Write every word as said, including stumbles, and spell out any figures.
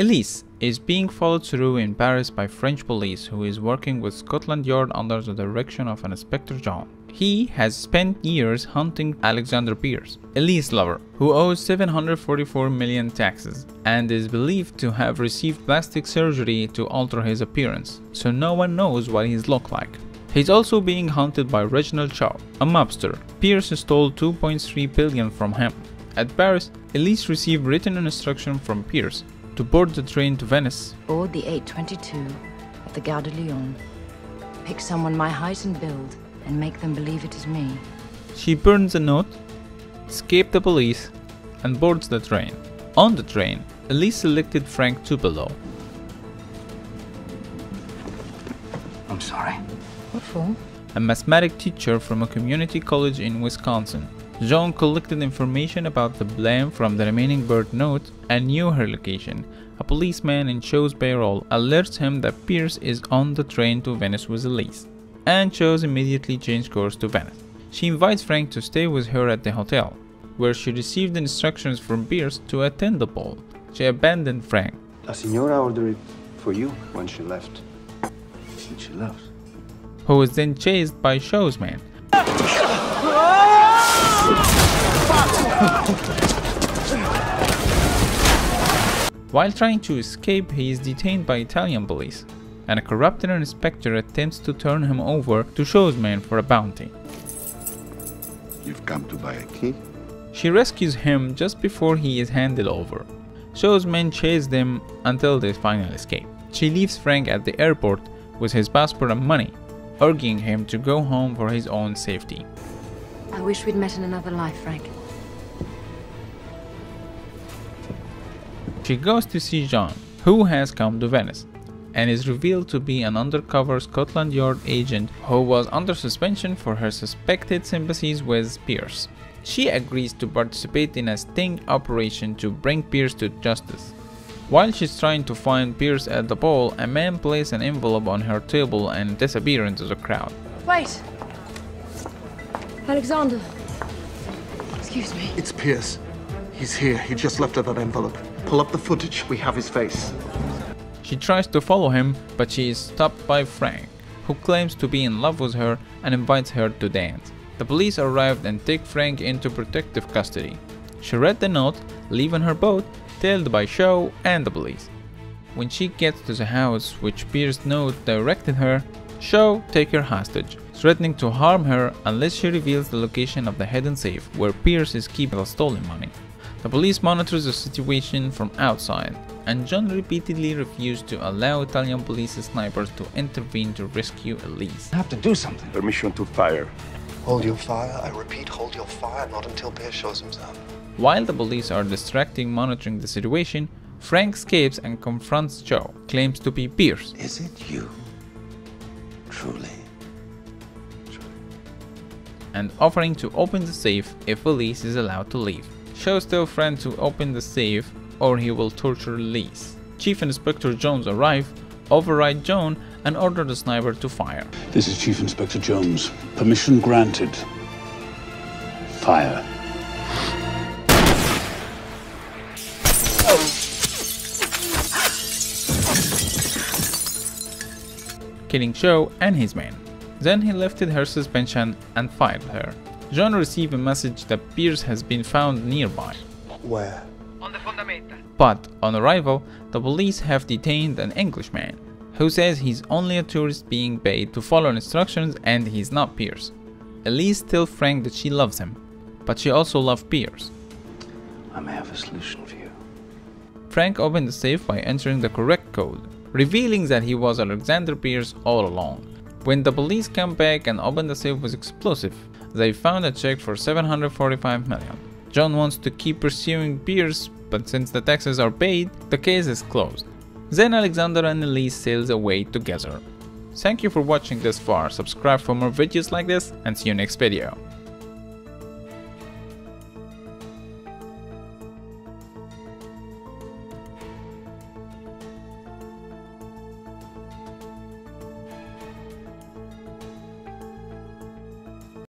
Elise is being followed through in Paris by French police who is working with Scotland Yard under the direction of an Inspector John. He has spent years hunting Alexander Pierce, Elise's lover, who owes seven hundred forty-four million taxes and is believed to have received plastic surgery to alter his appearance, so no one knows what he looks like. He's also being hunted by Reginald Shaw, a mobster. Pierce stole two point three billion dollars from him. At Paris, Elise received written instruction from Pierce to board the train to Venice. Board the eight twenty-two at the Gare de Lyon. Pick someone my height and build and make them believe it is me. She burns the note, escapes the police, and boards the train. On the train, Elise selected Frank Tupelo. I'm sorry. What for? A mathematics teacher from a community college in Wisconsin. John collected information about the blame from the remaining bird note and knew her location. A policeman in Shaw's payroll alerts him that Pierce is on the train to Venice with Elise, and Shaws immediately changed course to Venice. She invites Frank to stay with her at the hotel, where she received instructions from Pierce to attend the ball. She abandoned Frank. La signora ordered it for you when she left. When she left? Who was then chased by Shaw's man. While trying to escape, he is detained by Italian police, and a corrupted inspector attempts to turn him over to Shaw's man for a bounty. You've come to buy a key? She rescues him just before he is handed over. Shaw's men chase them until they finally escape. She leaves Frank at the airport with his passport and money, urging him to go home for his own safety. I wish we'd met in another life, Frank. She goes to see John, who has come to Venice, and is revealed to be an undercover Scotland Yard agent who was under suspension for her suspected sympathies with Pierce. She agrees to participate in a sting operation to bring Pierce to justice. While she's trying to find Pierce at the ball, a man places an envelope on her table and disappears into the crowd. Wait! Alexander! Excuse me. It's Pierce. He's here. He just left her that envelope. Pull up the footage. We have his face. She tries to follow him, but she is stopped by Frank, who claims to be in love with her and invites her to dance. The police arrived and take Frank into protective custody. She read the note, leaving her boat, tailed by Shaw and the police. When she gets to the house which Pierce's note directed her, Shaw takes her hostage, threatening to harm her unless she reveals the location of the hidden safe where Pierce is keeping the stolen money. The police monitors the situation from outside, and John repeatedly refused to allow Italian police snipers to intervene to rescue Elise. I have to do something. Permission to fire. Hold your fire. I repeat, hold your fire, not until Pierce shows himself. While the police are distracting monitoring the situation, Frank escapes and confronts Shaw, claims to be Pierce. Is it you? Truly. Truly. And offering to open the safe if Elise is allowed to leave. Shaw tells Frank to open the safe or he will torture Elise. Chief Inspector Jones arrives, overrides John and orders the sniper to fire. This is Chief Inspector Jones. Permission granted. Fire. Killing Shaw and his men. Then he lifted her suspension and fired her. John received a message that Pierce has been found nearby. Where? But on arrival, the police have detained an Englishman who says he's only a tourist being paid to follow instructions and he's not Pierce. Elise tells Frank that she loves him, but she also loves Pierce. I may have a solution for you. Frank opened the safe by entering the correct code, revealing that he was Alexander Pierce all along. When the police came back and opened the safe with explosive, they found a check for seven hundred forty-five million dollars. John wants to keep pursuing Pierce, but since the taxes are paid, the case is closed. Then Alexander and Elise sail away together. Thank you for watching this far, subscribe for more videos like this, and see you next video.